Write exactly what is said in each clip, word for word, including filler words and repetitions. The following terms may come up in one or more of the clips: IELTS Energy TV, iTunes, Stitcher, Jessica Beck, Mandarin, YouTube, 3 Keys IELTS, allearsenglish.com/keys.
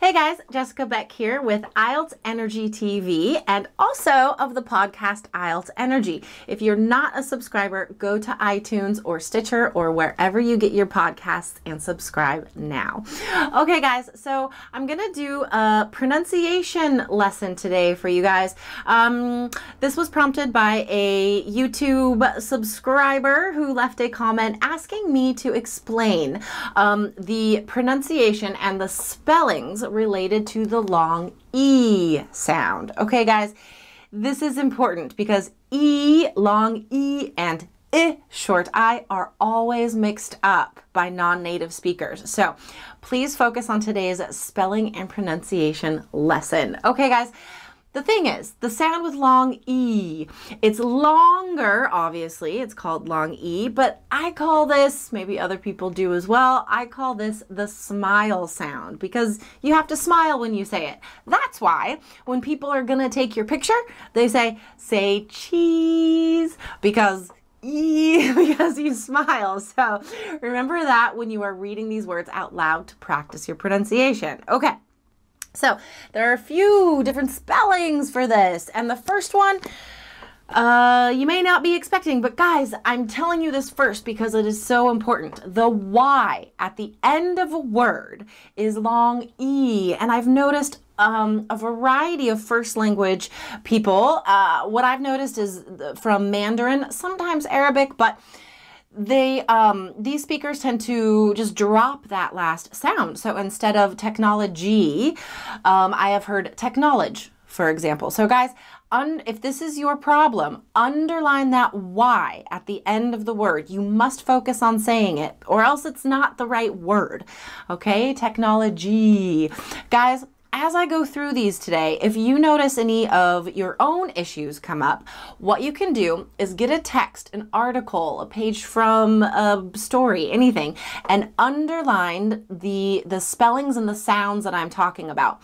Hey guys, Jessica Beck here with I E L T S Energy T V and also of the podcast I E L T S Energy. If you're not a subscriber, go to iTunes or Stitcher or wherever you get your podcasts and subscribe now. Okay guys, so I'm going to do a pronunciation lesson today for you guys. Um, this was prompted by a YouTube subscriber who left a comment asking me to explain um, the pronunciation and the spellings related to the long E sound. Okay guys, this is important because E, long E, and I, short I, are always mixed up by non-native speakers. So please focus on today's spelling and pronunciation lesson. Okay guys, the thing is, the sound with long E, it's longer, obviously, it's called long E, but I call this, maybe other people do as well, I call this the smile sound because you have to smile when you say it. That's why when people are gonna take your picture, they say, say cheese, because E, because you smile. So remember that when you are reading these words out loud to practice your pronunciation. Okay. So there are a few different spellings for this, and the first one uh, you may not be expecting, but guys, I'm telling you this first because it is so important. The Y at the end of a word is long E, and I've noticed Um, a variety of first language people. Uh, what I've noticed is from Mandarin, sometimes Arabic, but they um, these speakers tend to just drop that last sound. So instead of technology, um, I have heard technology, for example. So guys, un if this is your problem, underline that Y at the end of the word. You must focus on saying it, or else it's not the right word. Okay, technology. Guys, as I go through these today, if you notice any of your own issues come up, what you can do is get a text, an article, a page from a story, anything, and underline the, the spellings and the sounds that I'm talking about.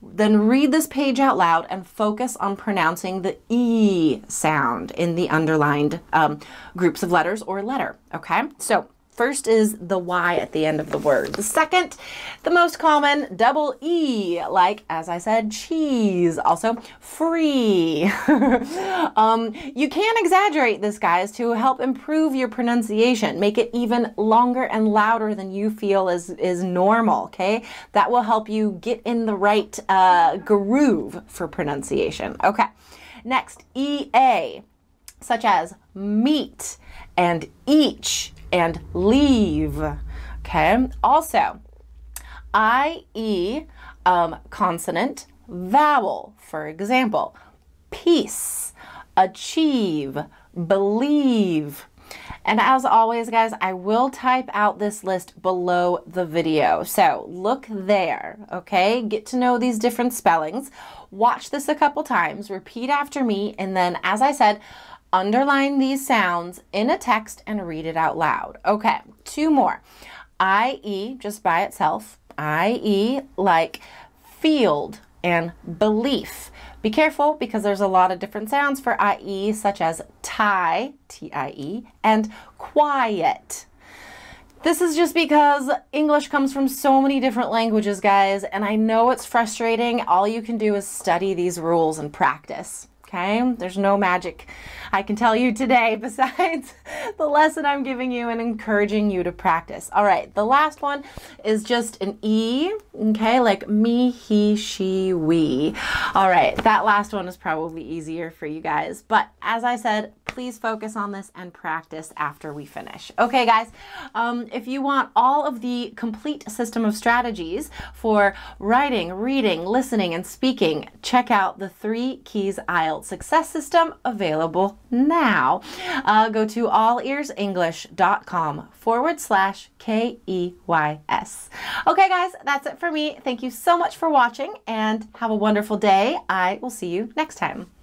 Then read this page out loud and focus on pronouncing the E sound in the underlined um, groups of letters or letter, okay? So first is the Y at the end of the word. The second, the most common, double E, like, as I said, cheese, also free. um, you can exaggerate this, guys, to help improve your pronunciation. Make it even longer and louder than you feel is, is normal, okay? That will help you get in the right uh, groove for pronunciation. Okay, next, E A, such as meet and each and leave, okay? Also, I E um, consonant, vowel, for example, peace, achieve, believe. And as always, guys, I will type out this list below the video. So look there, okay? Get to know these different spellings. Watch this a couple times, repeat after me, and then, as I said, underline these sounds in a text and read it out loud. Okay, two more. I E, just by itself, I E, like field and belief. Be careful because there's a lot of different sounds for I E, such as tie, T I E, and quiet. This is just because English comes from so many different languages, guys, and I know it's frustrating. All you can do is study these rules and practice. Okay, there's no magic I can tell you today besides the lesson I'm giving you and encouraging you to practice. All right, the last one is just an E, okay, like me, he, she, we. All right, that last one is probably easier for you guys, but as I said, please focus on this and practice after we finish. Okay guys, um, if you want all of the complete system of strategies for writing, reading, listening, and speaking, check out the Three Keys I E L T S Success System, available now. Uh, go to all ears english dot com forward slash K E Y S. Okay guys, that's it for me. Thank you so much for watching and have a wonderful day. I will see you next time.